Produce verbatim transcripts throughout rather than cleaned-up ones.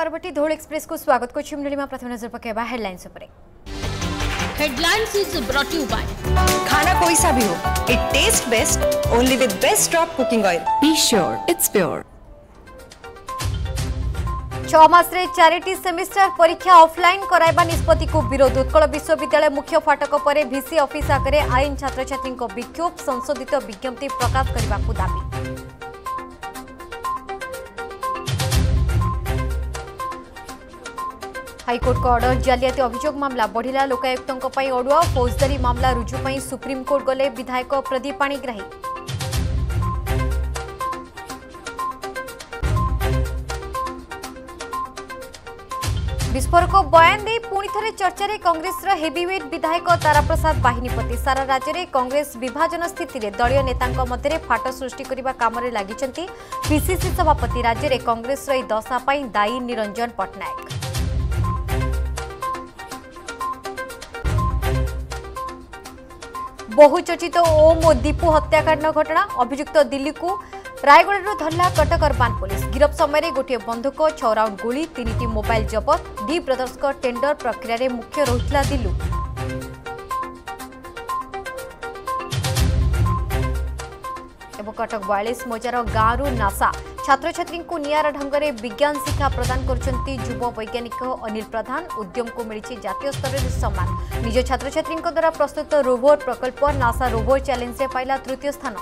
Parvati धौल express को स्वागत को छिमडली में प्रथम नजर पकेबा हेडलाइंस उपरे। Headlines is brought you by खाना कोई सा भी हो, it taste best only with best drop cooking oil, be sure it's pure. छह मासरे चारिटी सेमिस्टर परीक्षा ऑफलाइन कराइबा निष्पत्ति को विरोध। उत्कल विश्वविद्यालय मुख्य फाटक पर भिसी ऑफिस आगे आईन छात्र छात्री विक्षोभ, संशोधित विज्ञप्ति प्रकाश करने को दाबी। हाईकोर्ट का ऑर्डर जालियाती अभियोग मामला बढ़िला, लोकायुक्तों पर अड़ुआ, फौजदारी मामला रुजु पर सुप्रीमकोर्ट गले विधायक प्रदीप पाणिग्राही। विस्फोरक बयान दे पुणी थे चर्चा कांग्रेस हेवीवेट विधायक ताराप्रसाद बाहिनीपति। सारा राज्य में कांग्रेस विभाजन स्थित दलय नेता मध्य फाट सृष्टि करने काम लगी। पीसीसी सभापति राज्य में कांग्रेस यह दशाप दायी निरंजन पट्टनायक। बहुचर्चित ओम और दीपू हत्याकांड घटना, अभियुक्त दिल्ली को रायगढ़ धरला कटक अर्बान पुलिस। गिरफ समय गोटे बंधुक, छह राउंड गोली, तीन मोबाइल जबत। डी ब्रदर्स टेंडर प्रक्रिया मुख्य रही दिल्लू। एवं कटक बयालीस मजार गांव नासा छात्र छात्री को निरा ढंग से विज्ञान शिक्षा प्रदान करछंती युवा वैज्ञानिक अनिल प्रधान। उद्यम को मिली जातीय स्तर सम्मान, निज छात्र छात्री द्वारा प्रस्तुत रोभर प्रकल्प नासा रोभर चैलेंज पाइला तृतीय स्थान।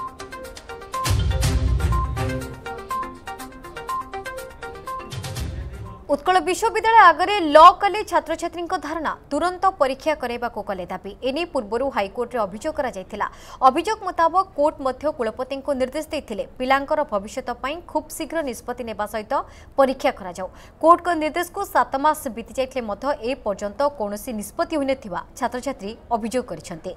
उत्कल विश्वविद्यालय आगे ल कले छात्र छात्री धारणा, तुरंत परीक्षा कराइबा को कले दाबी। एने पूर्व हाईकोर्ट में अभियोग करा, अभियोग मुताबक कोर्ट मध्य कुलपति को निर्देश देते पिलांकर भविष्यत पई खूब शीघ्र निष्पत्ति नेबा सहित परीक्षा करा जाओ। कोर्ट को निर्देश को सात मास बीती जाइतले मध्य ए पर्यंत कोनोसी निष्पत्ति होई नथिबा छात्र छात्री अभियोग करछन्ते।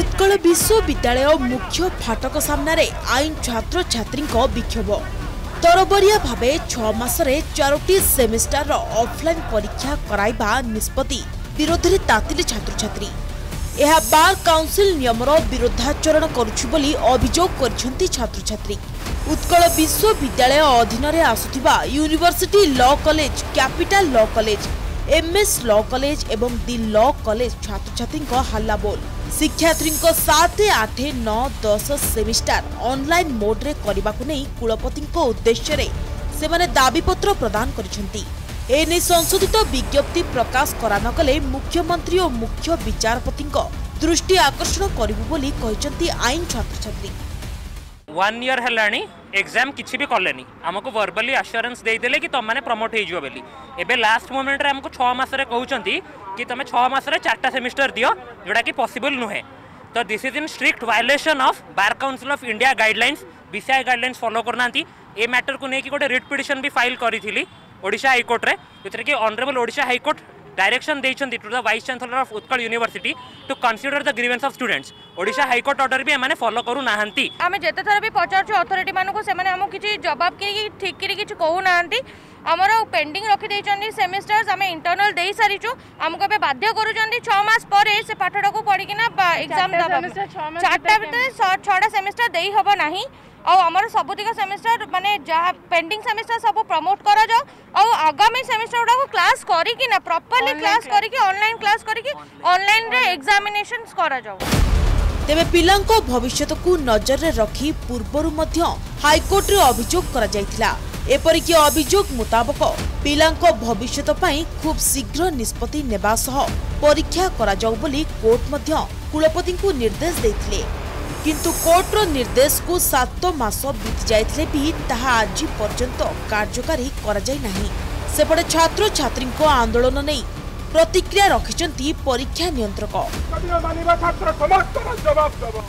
उत्कल विश्वविद्यालय मुख्य फाटक सामने आईन छात्र छात्री विक्षोभ। तरबरिया भावे छह मासरे चारोटी सेमिस्टर ऑफलाइन परीक्षा कराइबा निष्पत्ति विरोध में तातिले छात्र छात्री। यह बार काउंसिल नियमर विरोधाचरण करुछु बोली अभियोग करछन्ती छात्र छात्री। उत्कल विश्वविद्यालय अधीन रे आसुथिबा university law college, capital law college, MS law college एवं दि लॉ कॉलेज छात्र छात्री हल्ला बोल। शिक्षार्थी सात आठ नौ दस सेमिस्टर ऑनलाइन मोड रे करने को नहीं कुलपति उद्देश्य रे से माने दाबीपत्र प्रदान करिसेंती। एने संशोधित विज्ञप्ति प्रकाश करा न कले मुख्यमंत्री और मुख्य विचारपति दृष्टि आकर्षण करिबु बोली कहिसेंती आईन छात्र छात्री। वन ईयर हेलानी एग्जाम किसी भी कले आमको वर्बली आश्योरेंस देदेले कि तुम मैंने प्रमोट हो बोली। एबे लास्ट मोमेंट रे आमको छः मास कहते कि तुम छः मास चार्टा सेमिस्टर दियो, जोटा कि पॉसिबल नुहे। तो this is in strict violation of bar council of India guidelines, BCI guidelines follow करना। ए मैटर को लेकिन गोटे रिट पिटिशन भी फाइल करी ओडिशा हाईकोर्ट रे, जो कि ऑनरेबल ओडिशा हाईकोर्ट डायरेक्शन देइछन्ती to the vice chancellor of Utkal university to consider the grievance of students. Odisha high court order भी एमाने फॉलो करू नाहंती। आमे जेते थर भी पचारछु अथॉरिटी मानको सेमाने हमो किछि जवाब के ठीक करी किछि कहू नाहंती। हमरो पेंडिंग रखि देइछन्ती सेमेस्टर्स, आमे इंटरनल देइ सारिछु। हमको बे बाध्य करूछन्ती छह मास परे से पाठडा को पढिकिना एग्जाम दबा। चारटा भीतर छहटा सेमेस्टर देइ होबो नाही। आ हमर सबुतिक सेमेस्टर माने जहा पेंडिंग सेमेस्टर सब प्रमोट करा जाओ। और आगामी सेमेस्टर को क्लास करी कि ना प्रॉपर्ली क्लास करी कि ऑनलाइन क्लास करी कि ऑनलाइन रे एग्जामिनेशंस करा जाओ। तेबे पिलांक भविष्यत को नजर रे रखी पूर्वरु मध्य हाईकोर्ट रे अभियोग करा जायथिला। एपरि कि अभियोग मुताबिक पिलांक भविष्यत पई खूब शीघ्र निष्पत्ति नेबा सह परीक्षा करा जाओ बोली कोर्ट मध्य कुलपति को निर्देश देथिले। किंतु कोर्टर निर्देश को सात मास बीती जाइतले भी ताहा आज पर्यंत कार्यकारी करा जाय नाही। सेपटे छात्र छात्री को आंदोलन नहीं प्रतिक्रिया रखिसेंती परीक्षा नियंत्रक।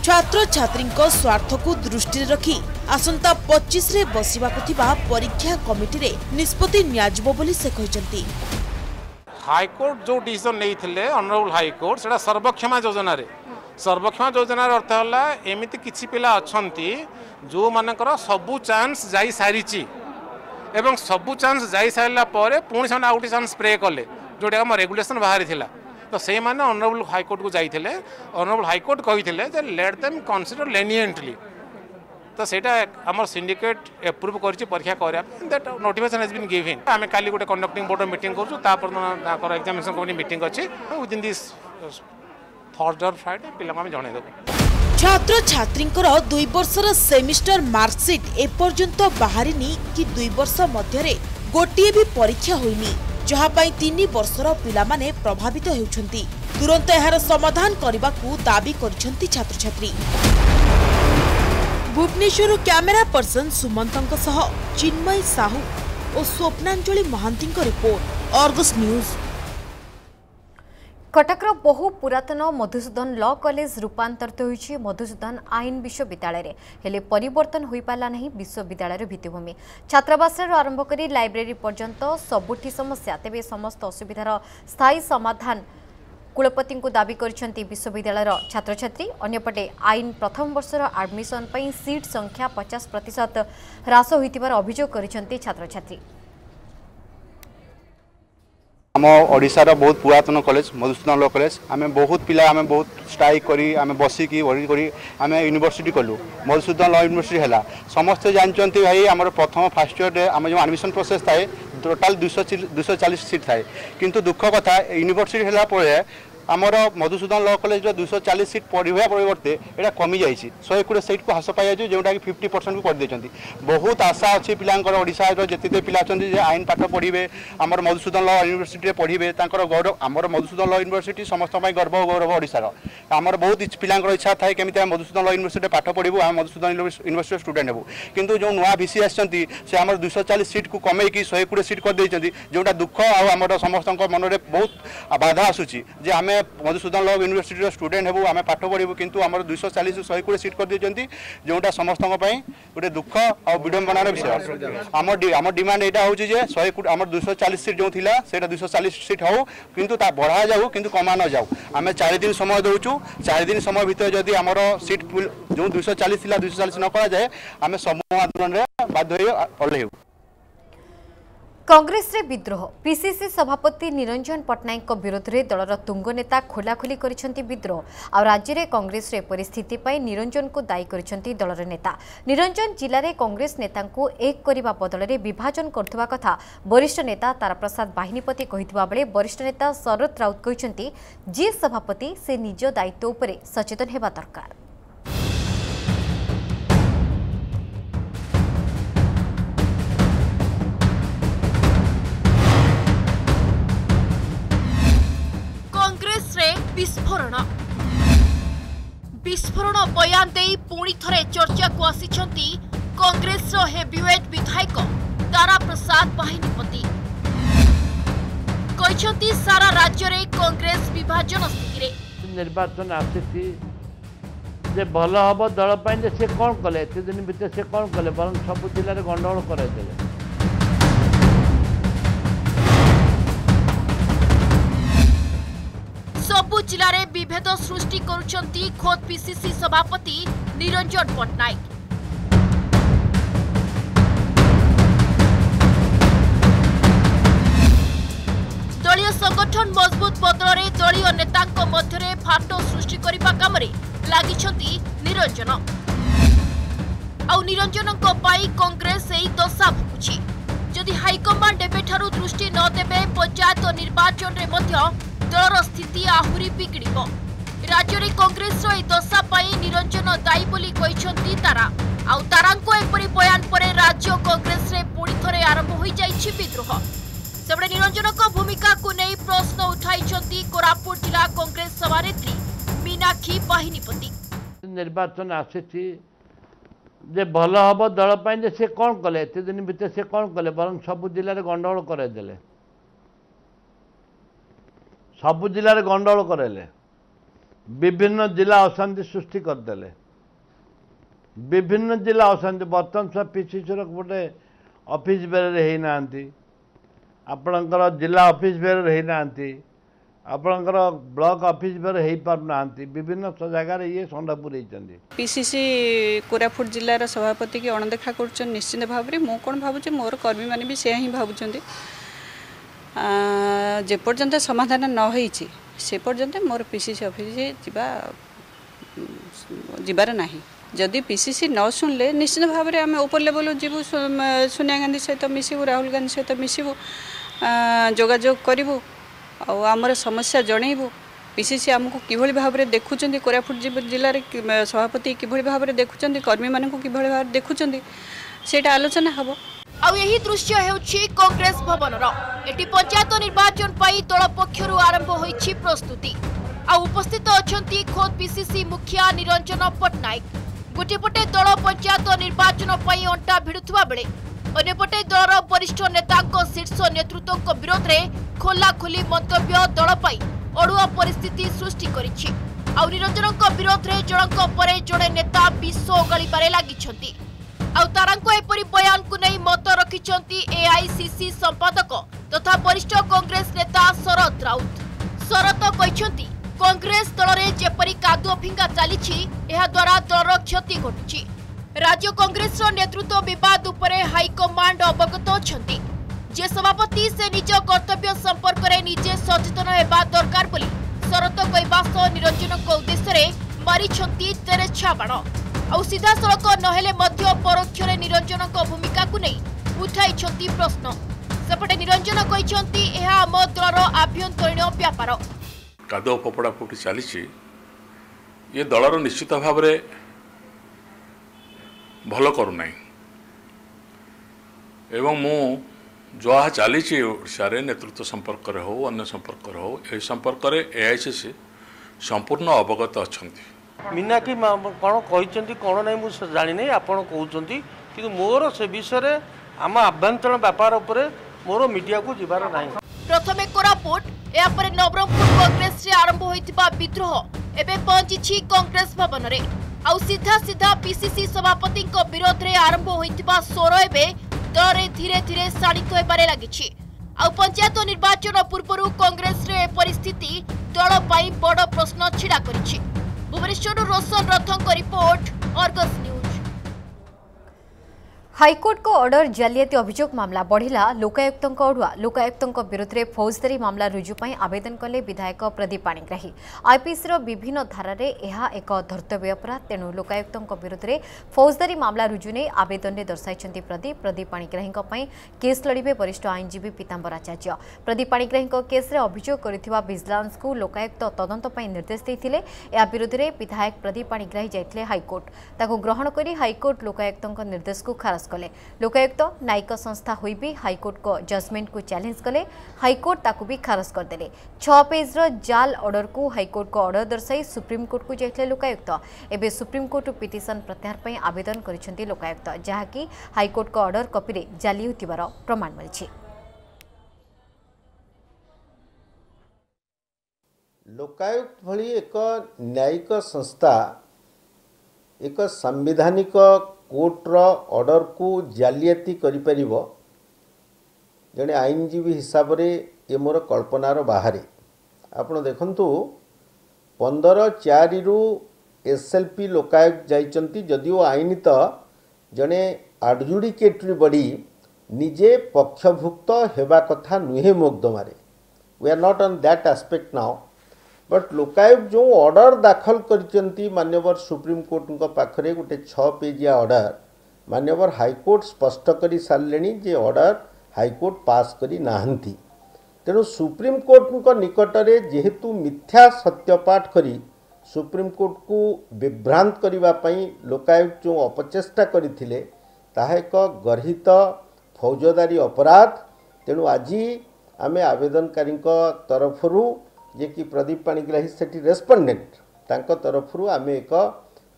छात्र छात्री स्वार्थ को दृष्टि रखी आसंता पच्चीस रे बसिबाकु थिबा परीक्षा कमिटी रे निष्पत्ति न्याजबो बोली से कहिसेंती। हाईकोर्ट जो डिसीजन नैथिले ऑनरेबल हाईकोर्ट सेटा सर्वक्षमा योजना रे सर्वक्षमा योजनार अर्थ है एमती किसी पिला अच्छा जो मानकर सबू चान्स जाई सारी एवं सबू चान्स जाई सारे पुणी से आउट चान्स स्प्रे कले जोटा रेगुलेशन बाहरी थिला। तो से मैंने ऑनरेबल हाईकोर्ट को जाते ऑनरेबल हाईकोर्ट कहते लेट देम कनसीडर लेनिएंटली तो सेटा आमर सिंडिकेट एप्रूव करीक्षा कराया that notification has been given आम काली गोटे कंडक्टिंग बोर्ड मीटिंग कर एग्जामिनेशन कमिटी मीटिंग अच्छी विदिन दिस थर्ड और फ्राइडे पे जनईदेव छात्र छात्री दुई वर्षर सेमिस्टर मार्कसीट एपर्यंत बाहर कि दुई वर्ष मध्य गोटे भी परीक्षा होइनी जहाँपाई तीन वर्षर पिलामाने प्रभावित होउछन्ति तुरंत एहार समाधान करबाकू दाबी करछन्ति छात्र छात्री। भुवनेश्वर कैमेरा पर्सन सुमंतंक सह चिन्मय साहू और Swapnanjali Mahanti report Argus news. कटकर बहु पुरातन मधुसूदन ल कॉलेज रूपांतरित होई मधुसूदन आईन विश्वविद्यालय हेले परिवर्तन हो पाला नहीं विश्वविद्यालय भित्तिभूमि छात्रावास आरंभ करी लाइब्रेरी पर्यंत सबुठी समस्या तेबे समस्त असुविधार स्थायी समाधान कुलपति को दाबी करछन्ति विश्वविद्यालय छात्र छात्री। अन्यपटे आईन प्रथम वर्षर आडमिशन पर सीट संख्या पचास प्रतिशत ह्रास होइतिबार अभियोग करछन्ति छात्र छात्री। आम ओडार बहुत पुरातन कॉलेज मधुसूदन लॉ कॉलेज आम बहुत पिला आम बहुत स्ट्राइक करी आम बसिक आम यूनिवर्सिटी कलु मधुसूदन लॉ यूनिवर्सिटी है समस्ते जानते भाई आम प्रथम फास्ट इयर में आम जो आडमिशन प्रोसेस थाए टोटाल दुशो चालीस सीट थाए किंतु दुख कथा यूनिवर्सिटी है आमर मधुसूदन लॉ कॉलेज दुशो चालीस सीट पढ़ा परिवर्ते यहाँ कमी जाए शहे कोड़े सीट को ह्रास पाई जोटा कि फिफ्टी परसेंट को कर बहुत आशा अच्छी पिलांकर ओडिशा जिते पिला अच्छे आईन पाठ पढ़े आमर मधुसूदन लॉ यूनिवर्सिटी पढ़े गौरव आमर मधुसूदन लॉ यूनिवर्सिटी समस्त गर्व गौरव ओडिशार आमर बहुत पिलांकर इच्छा थाए केमी आम मधुसूदन लॉ यूनिवर्सिटी पाठ पढ़ू आम मधुसूदन यूनिवर्सिटी स्टूडेंट होबू किंतु जो नुआ भिसी आसछन्ती से आमर दुशो चालीस सीट को कमे कि शहे कोड़े सीट कर जोटा दुख आमर समस्त मन में बहुत बाधा आसूची जे आम मधुसूदन लॉ यूनिवर्सिटी स्टूडेंट होबू आम पाठ पढ़ू किंतु आम दुशो चालीस शहे कोड़े सीट कर देइछन्ती जोटा समस्त गोटे दुख और विडंबनार विषय आम डिमांड यहाँ हूँ जे शहे आम दुशो चालीस सीट जो था दुशो चालीस सीट हो किंतु बढ़ा जाऊ किंतु कमा न जाऊ आम चार दिन समय दौचु चार दिन समय भितर जदि आमर सीट जो दुशो चालीस दुशो चालीस न करा जाए आम समूह आंदोलन बाध्य। कांग्रेस रे विद्रोह पीसीसी सभापति निरंजन पट्टनायक विरोध में दलर तुंग नेता खोलाखोली करिसेंती विद्रोह आ राज्य रे कांग्रेस रे परिस्थिति पर निरंजन को दायी करिसेंती दलर नेता। निरंजन जिले में कांग्रेस नेता को एक करने बदल में विभाजन करथुवा कथा वरिष्ठ नेता ताराप्रसाद बाहिनीपति कहितुवा बेले वरिष्ठ नेता शरद राउत कहिसेंती जे सभापति से निज दायित्व उपरे सचेतन हेबा दरकार। विस्फोरण विस्फोरण बयान देई पुणी थरे चर्चा को आसीछंती कांग्रेस रो हेवीवेट विधायक ताराप्रसाद बाहिनीपति कहिछंती सारा राज्य रे कांग्रेस विभाजन स्थिति रे निर्वाचन आसीथि जे भलो हबो दल पय जे से कोन कले एते दिन भीतर से कोन कले बरन सब जिल्ला रे गंडोल करे देले सबु जिले में विभेद सृष्टि करुचंती खोद पीसीसी सभापति निरंजन पट्टनायक। दलीय संगठन मजबूत बदल में दलीय नेतांको मध्यरे फाट सृष्टि करिबा कामरे लागिछंती निरंजन आउ निरंजनंको पाई कांग्रेस एही दशा भुगुची जदि हाईकमांड एबेठारु दृष्टि न देबे पंचायत निर्वाचन रे मध्य दलर स्थिति आहुरी बिगड़ब राज्य में कांग्रेस दशा पर निरंजन दायी बोली कही तारा आउ तारा एपरी बयान पर राज्य कांग्रेस पुणी थे आरंभ हो जाए विद्रोह सेपटे निरंजन भूमिका को नहीं प्रश्न उठाई कोरापुट जिला कांग्रेस सभानेत्री मीनाक्षी बाहिनीपति। निर्वाचन आसी भल हम दल पर से कौन कले एत दिन भितर से कौन कले बर सब जिले में गंडगोल करदे सबु जिले में गंडगोल करेले विभिन्न जिला अशांति सृष्टि करदे विभिन्न जिला अशांति बर्तमान सब पीसीसी गोटे ऑफिस बेरे होना आपणकर जिला ऑफिस बेरे होना आपणकर ब्लॉक ऑफिस बेरे हो पारना विभिन्न जगार ये संडा पुरई पीसीसी कोरापुट जिलार सभापति की अणदेखा कर निश्चिंत भाव में मु कौन भावुँ मोर कर्मी मैंने भी से भावुं जेपर्यंत समाधान न होईची से पर्यंत मोर पीसीसी ऑफिस जीवार ना जदि पीसीसी न शुणिले निश्चित भाव में आम ओपर लेवल जीवु सोनिया गांधी सहित मिसबू राहुल गांधी सहित मिसबू जोगाजोग करूँ आमर समस्या जनइबू पीसीसी आमको किभली भाव में देखुं कोरापुट जिलार सभापति किभली भाव में देखुं कर्मी मान कि भाव देखुं सेटा आलोचना हम आई दृश्य होग्रेस भवन ये पंचायत निर्वाचन पर दल पक्षर आरंभ हो प्रस्तुति उपस्थित अछंती खोद पीसीसी मुखिया निरंजन पट्टनायक गोटेपटे दल पंचायत निर्वाचन अंटा भिड़ुवा बेले अंपटे दलर वरिष्ठ नेता शीर्ष नेतृत्व विरोध में खोलाखोली मंतव्य दल अड़ुआ परिस्थिति सृष्टि कररंजन विरोध में जनक जड़े नेता विष ओगाड़े लगी आपर बयान को नहीं मत रखिंट एआईसीसी संपादक तथा वरिष्ठ कांग्रेस नेता शरद राउत। शरद कहते कांग्रेस दल में जेपरी कादुआ फिंगा चली द्वारा दलर क्षति घटुची। राज्य कांग्रेस नेतृत्व बद हाईकमांड अवगत अच्छा जे सभापति से निज कर्तव्य संपर्क में निजे सचेतन होगा दरकार। शरद कहवास निरंजन उद्देश्य मारी तेरेछा बाण आ सीधा सड़क नहेले मध्य परोक्ष निरंजन भूमिका को नहीं उठाई प्रश्न। सेपटे निरंजन कहते यह आम दलर आभ्यंतरीण व्यापार काद पपड़ा फुटी चली ये दलर निश्चित भाव में भल करूना एवं मु जहा चली ओडार नेतृत्व संपर्क हो अन्य संपर्क हो यह संपर्क एआईसीसी संपूर्ण अवगत अच्छा मीना की कौन कहते कौन ना मुझे जानी आप कहते कि मोर से विषय आम आभ्यंतरण व्यापार मोर मीडिया को जीवार ना। प्रथम कोरापुट यापर नवरंगपुर कांग्रेस से आरंभ होता विद्रोह एवं पहुंची कांग्रेस भवन में आउ सीधा सीधा पीसीसी सभापति विरोध में आरंभ होता स्वर एवं दल में धीरे धीरे शाणित होबार लगी। पंचायत निर्वाचन पूर्व कांग्रेस परिस्थिति दल पर बड़ प्रश्न छिड़ा कर। भुवनेश्वर रोशन रथों का रिपोर्ट, आर्गस न्यूज। हाईकोर्ट को ऑर्डर जालियाती अभियोग मामला बढ़िला लोकायुक्तों का अड़ुआ लोकायुक्तों के विरोध में फौजदारी मामला रुजु पई आवेदन कले विधायक प्रदीप पाणिग्राही। आईपीसी रो विभिन्न धारा रे एहा एक धर्तव्य अपराध तेणु लोकायुक्तों के विरोध में फौजदारी मामला रुजु ने आवेदन में दर्शाई प्रदीप प्रदीप पाणिग्राही पई केस लड़े वरिष्ठ आईनजीवी पीतांबर आचार्य। प्रदीप पाणिग्राही केस्रे अभियोग करिथिबा विजिलेंस को लोकायुक्त तदंत पई निर्देश देथिले। या विरोध में विधायक प्रदीप पाणिग्राही जाइथिले हाईकोर्ट ताकू ग्रहण करी हाईकोर्ट लोकायुक्तों निर्देश को खारज कले। लोकायुक्त न्यायिक संस्था हुई भी हाईकोर्ट को जजमेंट को चैलेंज कले हाईकोर्ट ताकू भी खारज करदे। छह पेज रो जाल ऑर्डर को हाईकोर्ट को ऑर्डर दर्शाई सुप्रीम कोर्ट को जाइले लोकायुक्त। एबे सुप्रीम कोर्ट पिटिशन प्रत्याहार पई आवेदन करिसेंती लोकायुक्त जहाँकि हाईकोर्ट को ऑर्डर कॉपी रे जाली होतिबार प्रमाण मिलछि। लोकायुक्त भली एक न्यायिक संस्था एक संवैधानिक कोर्टर ऑर्डर को जालियाती कर जड़े आईनजीवी हिसाब से ये मोर कल्पनार बाहर आपड़ देखु पंदर चार एसएलपी लोकायुक्त जाइंट जदिव आईन तो जड़े आडजुडिकेटरी बड़ी निजे पक्षभुक्त होगा कथा नुहे मोकदमार we are not on that aspect now but Lokayukta जो ऑर्डर दाखल कर मान्यवर सुप्रीम कोर्ट पाखे गोटे छः पेजिया ऑर्डर मान्यवर हाईकोर्ट स्पष्ट कर सारे जे ऑर्डर हाईकोर्ट पास करी नाहंती। तेणु सुप्रीम कोर्ट निकट में जेहेतु मिथ्या सत्यपाठ करी सुप्रीम कोर्ट को विभ्रांत करने लोकायुक्त जो अपचेष्टा करथिले ताहा एक गर्हित फौजदारी अपराध। तेणु आज आम आवेदनकारी तरफरू जे कि प्रदीप पाणिग्राही सेठी रेस्पोंडेंट तांक तरफरू आम एक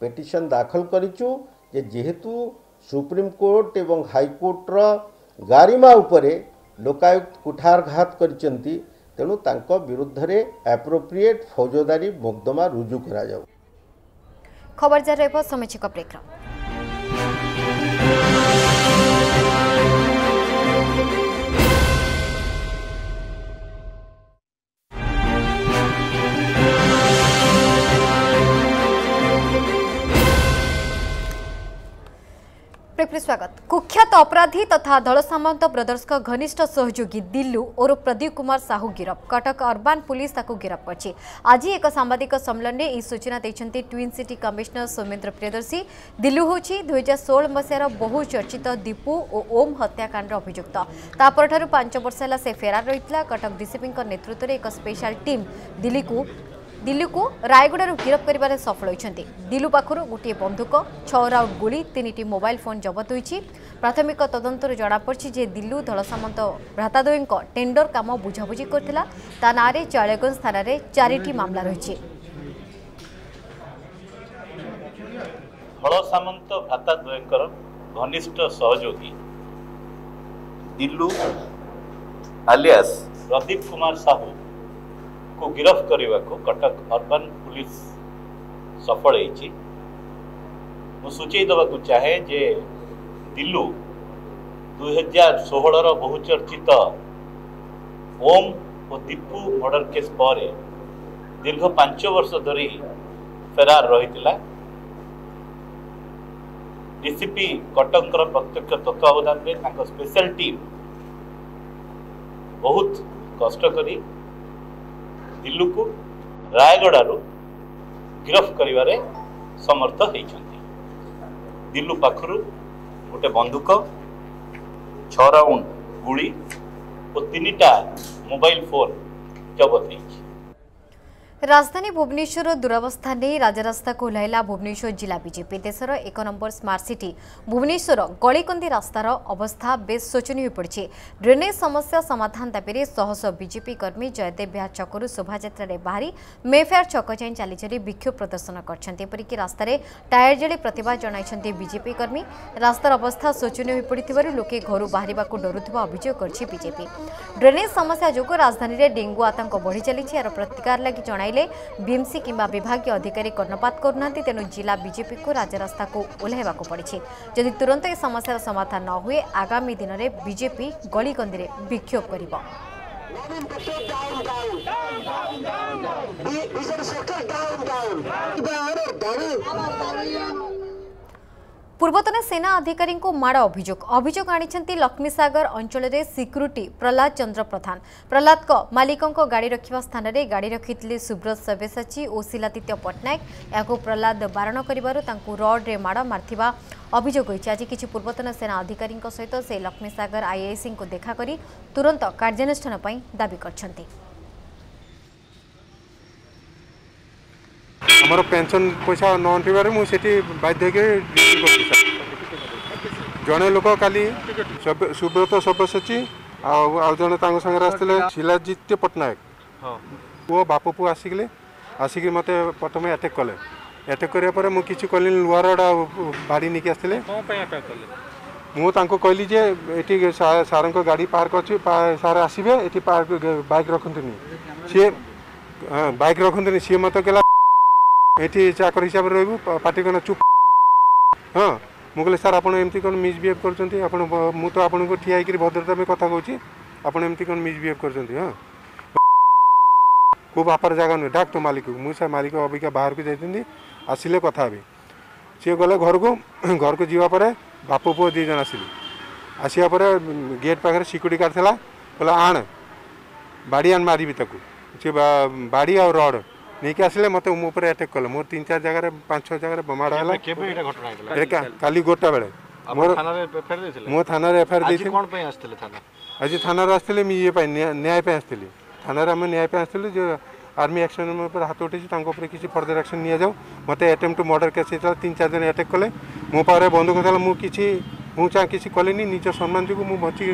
पिटिशन दाखल करिचु जे जेहेतु सुप्रीम कोर्ट एवं हाईकोर्ट रो गारिमा उपरे लोकायुक्त कुठारघात करिसेंती तेनु तांक विरुद्ध रे एप्रोप्रिएट फौजदारी मुकदमा रुजु करा जाउ। खबर जार रेपो समीक्षक प्रेक्षक स्वागत। कुख्यात अपराधी तथा दल सामंत ब्रदर्स का घनिष्ठ सहयोगी दिल्लू और प्रदीप कुमार साहू गिरफ। कटक अर्बान पुलिस गिरफ कर आज एक सांबादिक सम्मेलन में यह सूचना देखते twin city commissioner Soumendra Priyadarshi. Dillu हो दुई हजार षोल मसीहार बहुचर्चित दीपू और ओम हत्याकांड अभियुक्त। तापर पांच वर्ष है से फेरार रही है। कटक डीसीपी नेतृत्व में एक स्पेशल टीम दिल्ली को दिल्लू को रायगड़ू गिरफ कर सफल होती। दिल्लू पाखर गोटे बंधुक छह राउंड गोली तीन टी मोबाइल फोन जबत होती। प्राथमिक तदंतर जमापड़ी जे दिल्लू दल सामंत भ्राताद्वयी टेंडर काम बुझाबुझी करता। ता ना चायगंज थाना चारिटी मामला रही। दल सामंत भ्राताद्वयींकर घनिष्ठ सहयोगी दिल्लू अलियास प्रदीप कुमार साहू को गिरफ करने को कटक अर्बन पुलिस सफल हो। सूची देवाकू चाहे जे दिल्लू दुई हजार षोहर बहुचर्चित ओम और दीपू मर्डर केस पर दीर्घ पांच वर्ष धरी फेरार रही। डीसीपी कटक प्रत्यक्ष तत्वावधान में स्पेशल टीम बहुत कष्ट करी दिल्लू को रायगड़ू गिरफ कर समर्थ होती। दिल्लू पाखर गोटे बंदूक छह राउंड गुड़ी और तीन टा मोबाइल फोन जबत होती। राजधानी भुवनेश्वर दुरावस्था नहीं राजरास्ता को ओह्लैला भुवनेश्वर जिला बीजेपी। देशर एक नंबर स्मार्ट सिटी भुवनेश्वर गलीकंदी रास्तार अवस्था बेस शोचनीय पड़ी। ड्रेनेज समस्या समाधान दाबी शह शह बीजेपी कर्मी जयदेव विहार चक्रु शोभा बाहरी मेफेयर छक जाए चली चली विक्षोभ प्रदर्शन करपरिक रास्तार टायर जड़े प्रतिवाद जन बीजेपी कर्मी। रास्तार अवस्था शोचनीय पड़ लोके घर बाहर डरुवा अभियोग करजेपी। ड्रेनेज समस्या जो राजधानी में डेंगू आतंक बढ़ी चली यार प्रतिकार लगी बीएमसी किंबा विभागीय अधिकारी कर्णपात करना। तेणु जिला बीजेपी को राजरास्ता को ओह्लैवा पड़ी। जदि तुरंत ए समस्या समाधान न हुए आगामी दिन में बीजेपी गलीकंदी में विक्षोभ कर। पूर्वतन सेना अधिकारी को माड़ अभियोग अभियोग आनी लक्ष्मी सागर अंचल में सिक्यूरीटी प्रहलाद चंद्र प्रधान। प्रहलाद को मालिकों को गाड़ी रखा स्थान में गाड़ी रखी सुब्रत सव्यसाची और शिलादित्य पट्टनायक। या प्रहलाद बारण कर रड्रे माड़ मार्था अभियोग होती। आज किसी पूर्वतन सेना अधिकारी सहित से लक्ष्मी सागर आईआईसी को देखा करी तुरंत कार्यानुष्ठान पई दाबी करछन्ती। हमरो पेंशन पैसा नौंटिवारे मु सेठी बाध्य के जने लोक काली सुब्रत सब्यसाची आ जने तांग संग रास्ते शिलादित्य पट्टनायक वो बाप पु आसिकले आसिक मते प्रथम अटैक कले। अटैक करिया पर मु किछु कलिन लुआरडा बाड़ी निके आस्थिले कोन पय अटैक कले। मु तांको कहली जे एठी सारन को गाड़ी पार्क अछि सार आसीबे एठी पार्क बाइक रखंतनी से बाइक रखंतनी से मते केला ये चाकर हिसाब से रू पार्टी कहना चुप। हाँ मुझे सार आप मिसबिहेव कर मुझे आपको ठिया भद्रता में कथा कौन आपमती कौन मिसबिहेव कर। हाँ को बापार जगह नुहे डाक तो मालिक को मुझे मालिक अबिका बाहर को जाती आसिले कथा हे सी गले घर को घर को जीवापर बाप पुओ दीज आसिले आसापर गेट पाखे सिक्यूरीटी गार्ड था बोला आण बाड़ी आण मारि सी बाड़ी आ रड नहीं के आसिले मत मो ऊपर अटैक कले। मोर तीन चार जगह पांच छह जगह बमाड़ हैला केबे एटा घटना हैला एका काली गोटा बेले मोर थाना रे एफआईआर देथिले मो थाना रे एफआईआर देथि। आज कोन पे आस्थिले थाना आज थाना रे आस्थिले मी ये पे न्याय पे आस्थिले थाना रे हम न्याय पे आस्थिले जो आर्मी एक्शन में ऊपर हाथ उठेछि तांको ऊपर किछि फर्दर एक्शन निया जाऊ। मते अटेम्प्ट टू मर्डर केस हेतला तीन चार जन अटैक कले मो पारे बंदूक थाला मु किछि मु चा किछि कलेनी निज सम्मान जको मु बची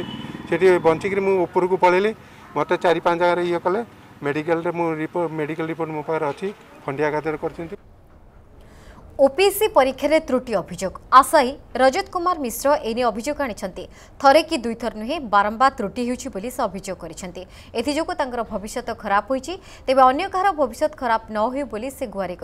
सेठी बंची कि मु ऊपर को पळेली मते चार पांच जगह रे ये कले मेडिकल रिपोर्ट मेडिकल रिपोर्ट मो पास अच्छी खंडिया घातर कर। ओपीएससी परीक्षा में त्रुटि अभियोग आशायी रजत कुमार मिश्र एने अभियोग आनी थरे कि दुई थर नुहे बारंबार त्रुटि होगी से अभियोग कर भविष्य खराब हो तेज अगर कहार भविष्य खराब न हो से गुहारि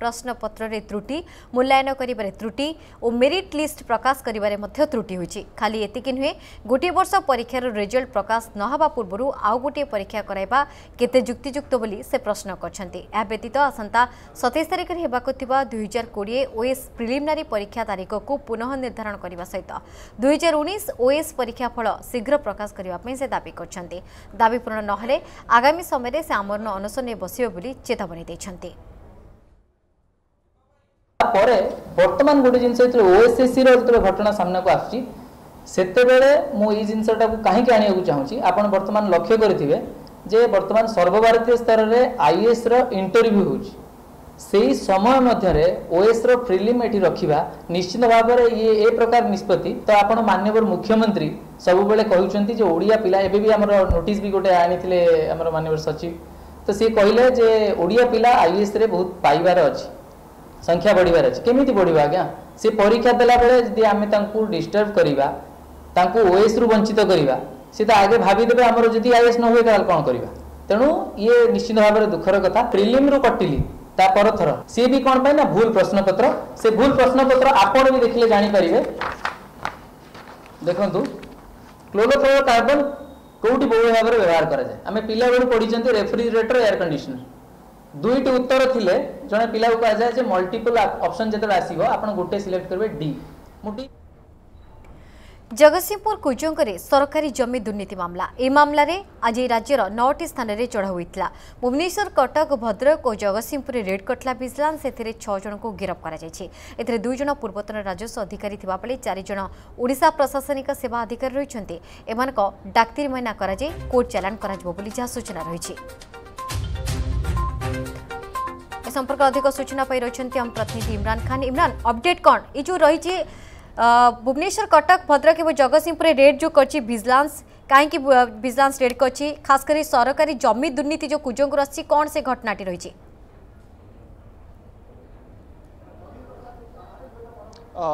प्रश्नपत्र त्रुटि मूल्यायन कर त्रुटि और मेरिट लिस्ट प्रकाश कर त्रुटि होगी। खाली एति नुहे गोटे वर्ष परीक्षार रिजल्ट प्रकाश नवा पूर्व आउ गोटे परीक्षा कराइबा केते युक्तियुक्त से प्रश्न कर। व्यतीत आसंता सतैश तारिख में होगा दुई हजार दुईार कोड़े ओएस प्रिलिमिनारी परीक्षा तारीख को पुनः निर्धारण करने सहित दुईार उन्नीस ओएस परीक्षा फल शीघ्र प्रकाश करने से दावी करछन्ते। दावी पूर्ण नहले आगामी समय से आमरण अनशन बसवे बोली चेतावनी दैछन्ते। बर्तमान गोटे जिन ओएसएससी घटना सामना को आसछि सेतेबेले मु ई जिनसटा को काहेकि आनियाकु चाहूछि। आपण वर्तमान लक्ष्य करिथिबे जे वर्तमान सर्वभारतीय स्तर में आईएएस रो इंटरव्यू होछि सेही समय मध्य ओएस रो प्रिलिम एठी रखिबा निश्चित भाव में ये ए प्रकार निष्पत्ति तो आपण माननीय मुख्यमंत्री सब बेले कहउछन्ती जे ओडिया पिला एबे भी हमर नोटिस भी गोटे आनिथिले हमर माननीय सचिव तो सी कहले जे ओडिया पिला आईएएस रे बहुत पाइबार अछि संख्या बढ़िबार अछि केमिति बढ़िबा आज्ञा सी परीक्षा देला बेले जदि आमे तांकु डिस्टर्ब करिबा तांकु ओएस रु वंचित करिबा सी तो आगे भाविदेवे आमर जदि आईएएस न हुए ताल कौन करवा तेणु ये निश्चित भाव में दुखर कथा प्रिलिम रु कटिली तापर थर सी भी कौन पाए ना भूल प्रश्नपत्र से भूल प्रश्नपत्र आपण भी देखिले जानीपर देखु क्लोरोफ्लोरोकार्बन कौटी बहु भाव में व्यवहार कराए आम पिला बेलू पढ़ी रेफ्रिजरेटर एयर कंडीशनर दुईटी उत्तर थिले जड़े पिला कहुए जे मल्टीपल ऑप्शन जब आसो आप गोटे सिलेक्ट करेंगे डी मुटी। जगतसिंहपुर कुजंगरे सरकारी जमी दुर्नीति मामला ए मामला रे आज राज्यर नौटी स्थान में चढ़ाऊ होता। भुवनेश्वर कटक भद्रक और जगतसिंहपुर रेड कटला भिजिलांस से छह जन को गिरफ्त कर दुई जन पूर्वतन राजस्व अधिकारी थी चार जन ओडिशा प्रशासनिक सेवा अधिकारी रही डाक्तिरी मैना कर कोर्ट चालान करा जहा सूचना रही। ए संपर्क अधिक सूचना पाई रही हम प्रतिनिधि इमरान खान। इमरान अपडेट कौन ये जो रही भुवनेश्वर कटक भद्रक एवं जगतसिंहपुर रेड जो करछि भिजिलांस काहेकि भिजिलांस रेड करछि खास करी सरकारी जमी दुर्नीति जो कुजंग रछि कौन से घटनाटी रही।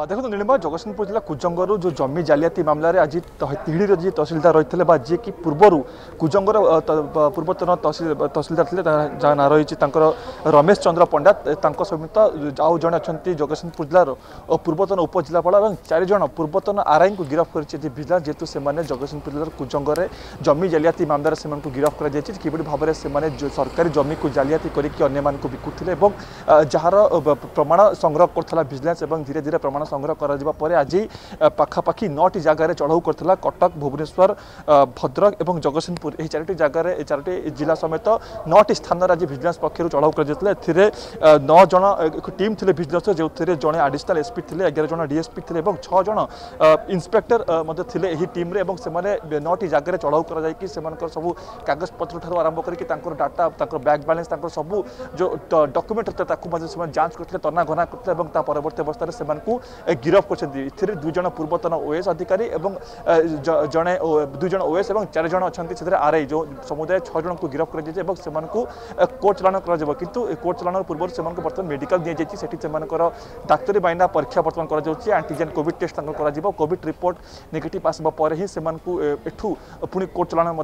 देखो नीलिमा जगतसिंहपुर जिला कुजंगर जो जमी जालियाती मामलें आज तिहिड़ी जी तहसिलदार रही है जी कि पूर्वर कुजंगर पूर्वतन तहसिलदार थे जहाँ ना रही रमेश चंद्र पंडा समेत आउ जड़े अच्छा जगतसिंहपुर जिलार पूर्वतन उपजिलापाल और चारिज पूर्वतन आरआई को गिरफ्त कर भिजिलांस जेहेतु से जगतसिंहपुर जिलार कुजंगर जमी जालियाती मामलें से गिरफ्त कर भाव में से सरकारी जमी को जालियाती करके बिकुले और जार प्रमाण संग्रह करता भिजिलांस धीरे धीरे प्रमाण संग्रह कर आज पखापाखि नौटी जगार चढ़ाऊ करता कटक भुवनेश्वर भद्रक और जगतसिंहपुर यह चारोटी जगार चारोटी जिला समेत नौटी स्थान आज भिजिलांस पक्षर चढ़ाऊ कर नौ जन एक टीम थे भिजिलांस जो जड़े आडिशनाल एसपी थे एगार जन डीएसपी थे और छः जन इन्स्पेक्टर थे टीम से नौटी जगार चढ़ाऊ कर सबू कागज पत्र ठार आरंभ कर डाटा बैंक बैलेंस सबू जो डॉक्यूमेंट होता जांच करते तनाघना करते परवर्त अवस्था से गिरफ्त कर दुई जन पूर्वतन ओएस अधिकारी जड़े दुई जन ओएस और चार जन अच्छा आरआई जो समुदाय छः जन को गिरफ्त कर कोर्ट चलान किंतु कोर्ट चलान पूर्व से बर्तमान मेडिकल दी जाकर डाक्तरी बाइना परीक्षा बर्तमान कर antigen covid test covid report negative आसवा पर ही एठू पुणी कोर्ट चलान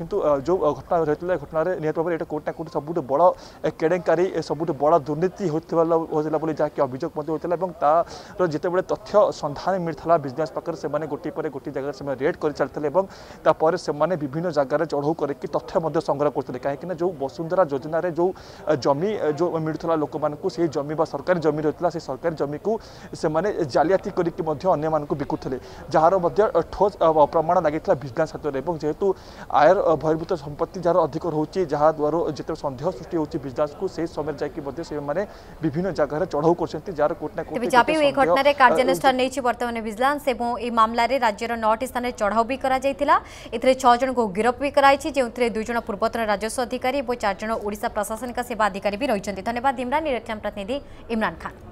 किंतु जो घटना रही है घटना निहत भाव में ये कोर्ट ना कोर्ट सबुठ बड़ केड़ेकारी सबुठ बड़ दुर्नीति होता बोली जहाँकि अभियोग होता है ता जितेबाला तथ्य सन्धान मिलता भिजिलांस पाखे से गोटे गोटे जगह रेड कर चलते से विभिन्न जगार चढ़ऊ करके तथ्य संग्रह करते कहीं जो वसुंधरा योजना जो जमी जो मिलूला लोक मूँ जमी बा सरकारी जमी रही से सरकारी जमी को से जालियाती करके बिकुले जार ठोस प्रमाण लगे भिजिलांस हाथ में जेहेतु आयर बहिर्भूत संपत्ति जार अधिक रोचे जहाँद्वारा जिते सन्देह सृष्टि होती भिजिलांस को से समय जाकि विभिन्न जगार चढ़ऊ कर जार कोर्ट ना कोर्ट ए घटना रे कार्यानुष्ठान नहीं बर्तमान भिजिलांस और यह मामलें राज्यर नौटी स्थान चढ़ाऊ भी करा जाइथिला एथिरे छह जन को गिरफ्त भी कराई छि जेउथिरे दुई जन पूर्वतन राजस्व अधिकारी और चार जन ओडिशा प्रशासनिक सेवा अधिकारी भी रहिछन्ति। धन्यवाद इमरान निरक्षम प्रतिनिधि इमरान खान।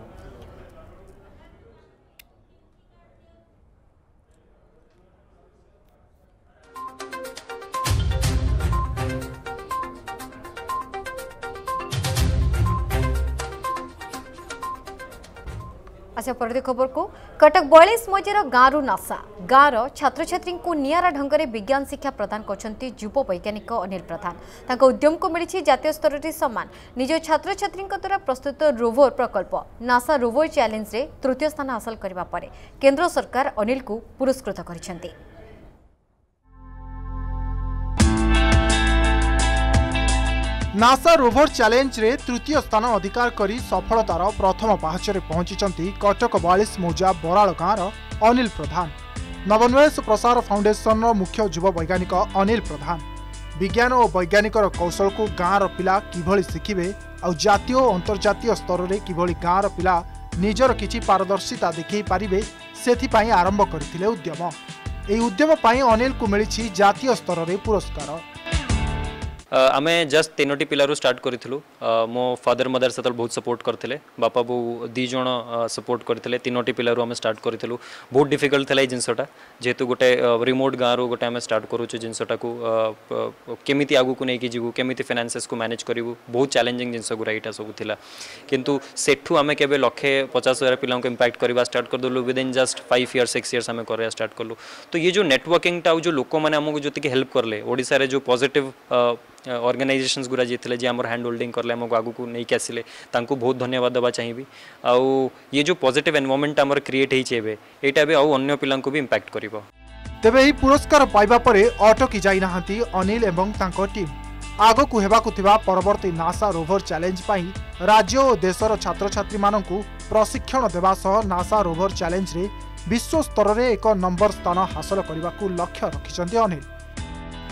अच्छा पर खबर को कटक बयालीस मजार गाँव नासा गाँव छात्र छात्री को निरा ढंग से विज्ञान शिक्षा प्रदान करछन्ति युव वैज्ञानिक अनिल प्रधान। तांको उद्यम को मिली जातीय स्तर से सम्मान निज छात्र छात्री द्वारा प्रस्तुत रोवर प्रकल्प नासा रोवर चैलेंज रे तृतीय स्थान हासिल करबा परे केंद्र सरकार अनिल को पुरस्कृत करछन्ति। नासा रोभर चैलेंज रे तृतीय स्थान अधिकार करी सफलतार प्रथम पाहाचरे पहुंची कटक बयालीस मौजा बराल गाँवर अनिल प्रधान। नवोन्वेष प्रसार फाउंडेशन मुख्य युव वैज्ञानिक अनिल प्रधान विज्ञान और वैज्ञानिक कौशल को गाँवर पिला किभली शिखिबे और जातीय और अंतर्जातीय स्तर में किभली गाँवर पिला निजर किछि पारदर्शिता देखै पारिबे सेथिपई आरंभ करथिले उद्यम। एई उद्यम पई अनिल को मिलिछि जातीय स्तर में पुरस्कार। आमे जस्ट तेनोटी पिलारू स्टार्ट करूँ। मो फादर मदर से बहुत सपोर्ट करते, बापा बो दी जन सपोर्ट करते, तीनोटी पिलारू आमे स्टार्ट करूँ। बहुत डिफिकल्ट थी जिनसटा, जेहेतु गोटे रिमोट गाँव गोटे आमे स्टार्ट करूँ जिनसटा को केमी आगू को लेकिन जीवू, केमी फाइनेंसेस को मैनेज करूँ, बहुत चैलेंजिंग जिनस गुरा यहाँ सब था। किंतु सेठू आमे के लक्षे पचास हजार पिलांक इंपैक्ट करवा स्टार्ट करदेलु within just five years six years आम कर स्टार्ट कलु। तो ये जो नेटवर्किंग जो लोक मैंने आमको जी हेल्प करले, ओडिशा जो पॉजिटिव ऑर्गेनाइजेशंस गुरा जी थे जी आम हैंड होल्डिंग करले, आमको आगू को नहीं आसिले, तांको बहुत धन्यवाद देवा चाहिए। आउ ये जो पॉजिटिव एनवायरनमेंट आमर क्रिएट होइछे अन्य पिलां को भी इंपैक्ट करिवो। तबे एही पुरस्कार पाइबा परे अटकी जाई नाहंती अनिल एवं तांको टीम। आगो को हेबाकु थिबा परवर्ती नासा रोवर चैलेंज पई राज्य और देशर छात्र छात्री मानंकु प्रशिक्षण देवा सह नासा रोवर चैलेंज रे विश्व स्तर रे एक नंबर स्थान हासिल करबाकु लक्ष्य रखिसंती अनिल।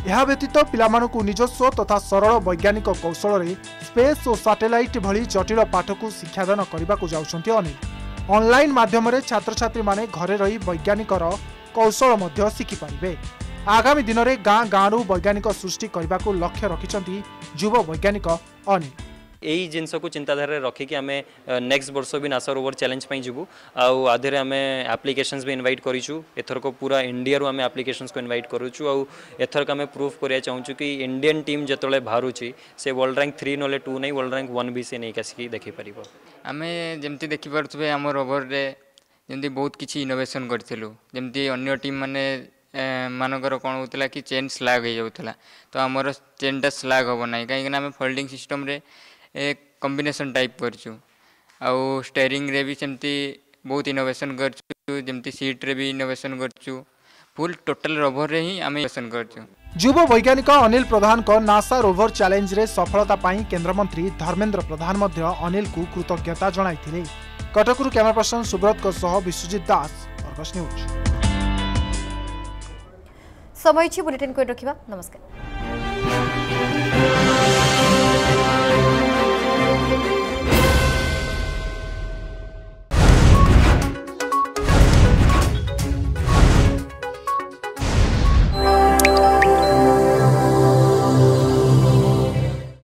यह व्यतीत पिलामानकु निजस्व तथा सरल वैज्ञानिक कौशल रे स्पेस और सैटेलाइट भली जटिल पाठ को शिक्षादान करने को जाउछंती अनिल। ऑनलाइन माध्यम रे छात्र छात्री माने घरे रही वैज्ञानिक रो कौशल मध्य शिखि पारिबे। आगामी दिन रे गाँ गाँव वैज्ञानिक सृष्टि करने को लक्ष्य रखिछंती युव वैज्ञानिक अनिल। यही जिनस को चिंताधारा रखिकी आम नेक्स्ट वर्ष भी नासा रोवर चैलेंज पे जीवू। आधे आम एप्लिकेशंस भी इनवाइट करूँ, एथरक पूरा इंडिया रू आम एप्लिकेशंस को इनवाइट करूँ। आउ एथरक आम प्रूफ करा चाहूँ कि इंडियन टीम जिते बाहर से वर्ल्ड रैंक थ्री ना टू नहीं, वर्ल्ड रैंक वन भी से नहीं आसिक देखिपर। आम जमी देखिपे आम रोवर जमी बहुत किसी इनोवेशन करूँ, जमी अन्य टीम मैंने मानकर कौन होता कि चेन स्लाग हो जाता, तो आमर चेनटा स्लाग हम ना कहीं फोल्डिंग सिस्टम एक कॉम्बिनेशन टाइप करछु। आउ स्टेयरिंग रे भी सेमती बहुत इनोवेशन करछु, जेमती सीट रे भी इनोवेशन करछु, फुल टोटल रोवर रे ही आम इनोवेशन करछु। युवा वैज्ञानिक अनिल प्रधान को नासा रोवर चैलेंज रे सफलता पाई केंद्र मंत्री धर्मेंद्र प्रधान मध्य अनिल को कृतज्ञता जणाइथिले। कटकरू कैमरा पर्सन सुब्रत को सह विश्वजीत दास, अर्गस न्यूज। समय छि बुलेटिन को रखिबा। नमस्कार।